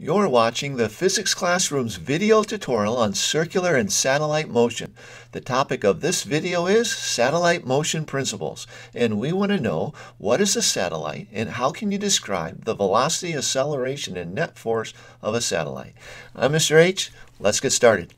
You're watching the Physics Classroom's video tutorial on circular and satellite motion. The topic of this video is satellite motion principles, and we want to know what is a satellite and how can you describe the velocity, acceleration, and net force of a satellite. I'm Mr. H. Let's get started.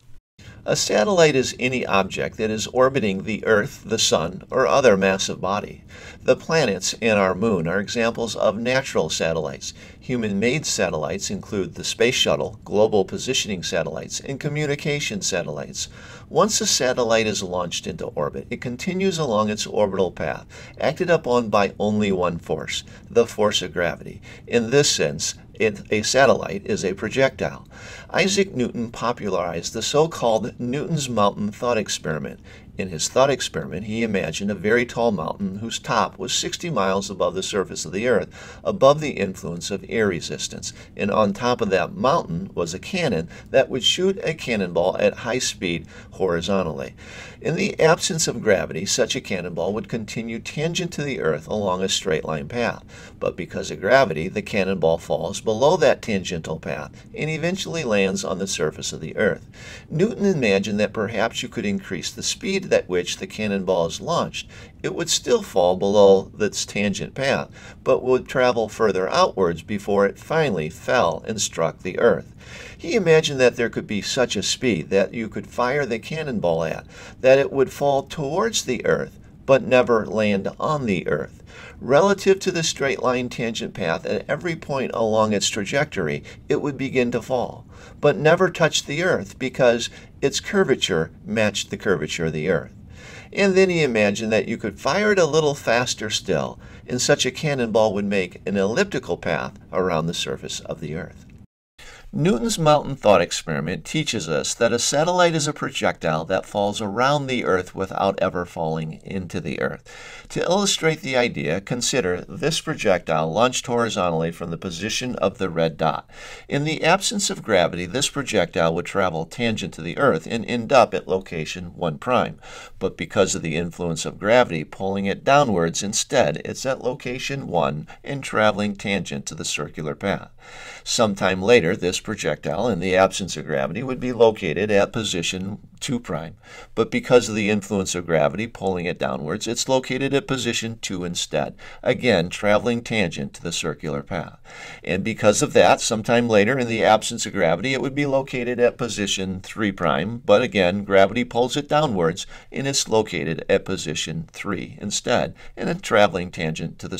A satellite is any object that is orbiting the Earth, the Sun, or other massive body. The planets and our Moon are examples of natural satellites. Human-made satellites include the Space Shuttle, global positioning satellites, and communication satellites. Once a satellite is launched into orbit, it continues along its orbital path, acted upon by only one force, the force of gravity. In this sense, a satellite is a projectile. Isaac Newton popularized the so-called Newton's Mountain Thought Experiment. In his thought experiment, he imagined a very tall mountain whose top was 60 miles above the surface of the Earth, above the influence of air resistance. And on top of that mountain was a cannon that would shoot a cannonball at high speed horizontally. In the absence of gravity, such a cannonball would continue tangent to the Earth along a straight line path. But because of gravity, the cannonball falls below that tangential path and eventually lands on the surface of the Earth. Newton imagined that perhaps you could increase the speed at which the cannonball is launched. It would still fall below its tangent path, but would travel further outwards before it finally fell and struck the Earth. He imagined that there could be such a speed that you could fire the cannonball at, that it would fall towards the Earth, but never land on the Earth. Relative to the straight line tangent path at every point along its trajectory, it would begin to fall, but never touch the Earth because its curvature matched the curvature of the Earth. And then he imagined that you could fire it a little faster still, and such a cannonball would make an elliptical path around the surface of the Earth. Newton's Mountain Thought Experiment teaches us that a satellite is a projectile that falls around the Earth without ever falling into the Earth. To illustrate the idea, consider this projectile launched horizontally from the position of the red dot. In the absence of gravity, this projectile would travel tangent to the Earth and end up at location 1'. But because of the influence of gravity pulling it downwards, instead it's at location 1 and traveling tangent to the circular path. Sometime later, this projectile, in the absence of gravity, would be located at position 2', but because of the influence of gravity pulling it downwards, it's located at position 2 instead, again traveling tangent to the circular path. And because of that, sometime later, in the absence of gravity, it would be located at position 3', but again gravity pulls it downwards and it's located at position 3 instead, and a traveling tangent to the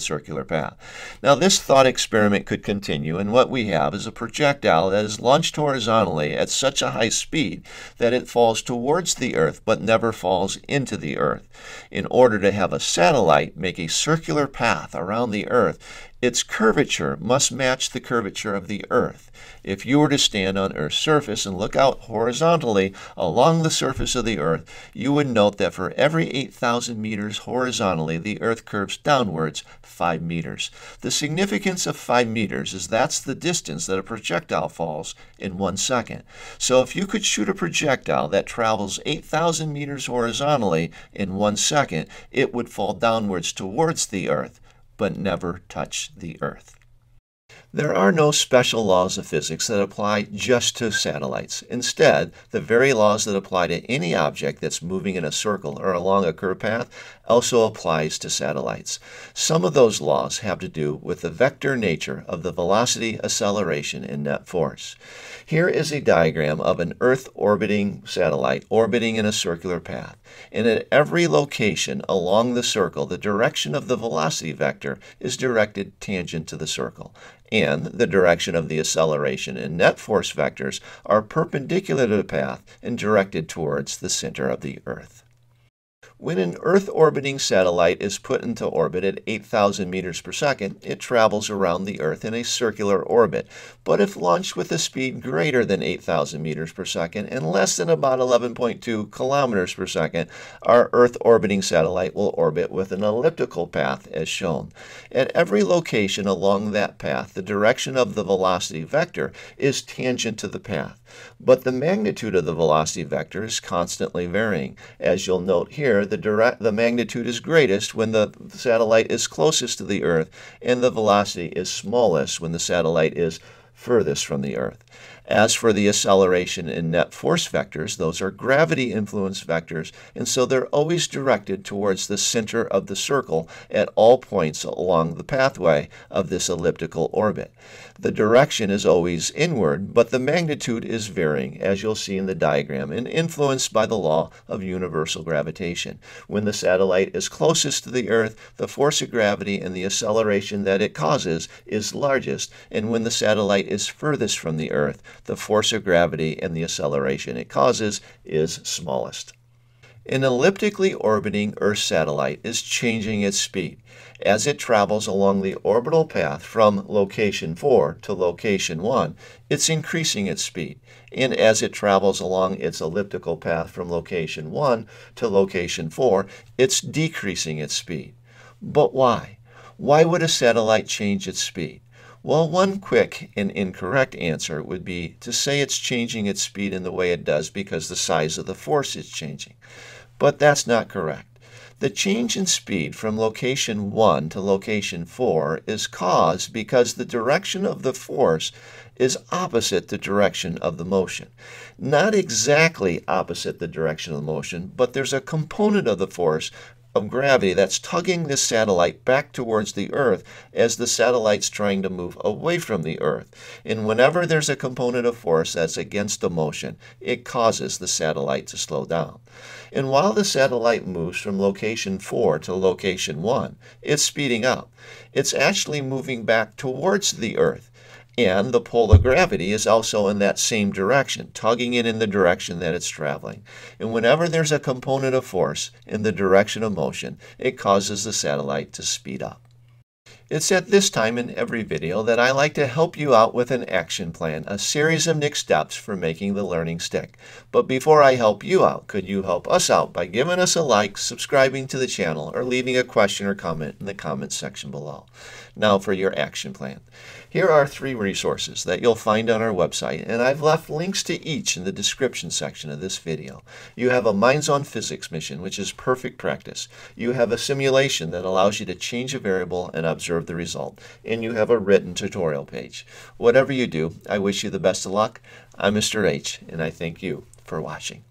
circular path. Now this thought experiment could continue, and what we have is a projectile that is launched horizontally at such a high speed that it falls towards the Earth but never falls into the Earth. In order to have a satellite make a circular path around the Earth, its curvature must match the curvature of the Earth. If you were to stand on Earth's surface and look out horizontally along the surface of the Earth, you would note that for every 8,000 meters horizontally, the Earth curves downwards 5 meters. The significance of 5 meters is that's the distance that a projectile falls in 1 second. So if you could shoot a projectile that travels 8,000 meters horizontally in 1 second, it would fall downwards towards the Earth, but never touch the Earth. There are no special laws of physics that apply just to satellites. Instead, the very laws that apply to any object that's moving in a circle or along a curved path also applies to satellites. Some of those laws have to do with the vector nature of the velocity, acceleration, and net force. Here is a diagram of an Earth-orbiting satellite orbiting in a circular path. And at every location along the circle, the direction of the velocity vector is directed tangent to the circle, and the direction of the acceleration and net force vectors are perpendicular to the path and directed towards the center of the Earth. When an Earth-orbiting satellite is put into orbit at 8,000 meters per second, it travels around the Earth in a circular orbit. But if launched with a speed greater than 8,000 meters per second and less than about 11.2 kilometers per second, our Earth-orbiting satellite will orbit with an elliptical path as shown. At every location along that path, the direction of the velocity vector is tangent to the path. But the magnitude of the velocity vector is constantly varying. As you'll note here, the magnitude is greatest when the satellite is closest to the Earth, and the velocity is smallest when the satellite is furthest from the Earth. As for the acceleration and net force vectors, those are gravity-influenced vectors, and so they're always directed towards the center of the circle at all points along the pathway of this elliptical orbit. The direction is always inward, but the magnitude is varying, as you'll see in the diagram, and influenced by the law of universal gravitation. When the satellite is closest to the Earth, the force of gravity and the acceleration that it causes is largest, and when the satellite is furthest from the Earth, the force of gravity and the acceleration it causes is smallest. An elliptically orbiting Earth satellite is changing its speed as it travels along the orbital path from location 4 to location 1. It's increasing its speed, and as it travels along its elliptical path from location 1 to location 4, it's decreasing its speed. But why? Why would a satellite change its speed? Well, one quick and incorrect answer would be to say it's changing its speed in the way it does because the size of the force is changing. But that's not correct. The change in speed from location 1 to location 4 is caused because the direction of the force is opposite the direction of the motion. Not exactly opposite the direction of the motion, but there's a component of the force of gravity that's tugging this satellite back towards the Earth as the satellite's trying to move away from the Earth. And whenever there's a component of force that's against the motion, it causes the satellite to slow down. And while the satellite moves from location 4 to location 1, it's speeding up. It's actually moving back towards the Earth. And the pull of gravity is also in that same direction, tugging it in the direction that it's traveling. And whenever there's a component of force in the direction of motion, it causes the satellite to speed up. It's at this time in every video that I like to help you out with an action plan, a series of next steps for making the learning stick. But before I help you out, could you help us out by giving us a like, subscribing to the channel, or leaving a question or comment in the comments section below. Now for your action plan. Here are 3 resources that you'll find on our website, and I've left links to each in the description section of this video. You have a Minds on Physics mission, which is perfect practice. You have a simulation that allows you to change a variable and observe the result, and you have a written tutorial page. Whatever you do, I wish you the best of luck. I'm Mr. H, and I thank you for watching.